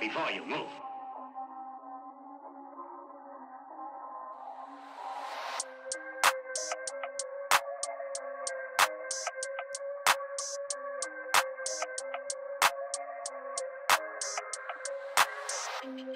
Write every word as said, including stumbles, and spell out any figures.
before you move. Thank you.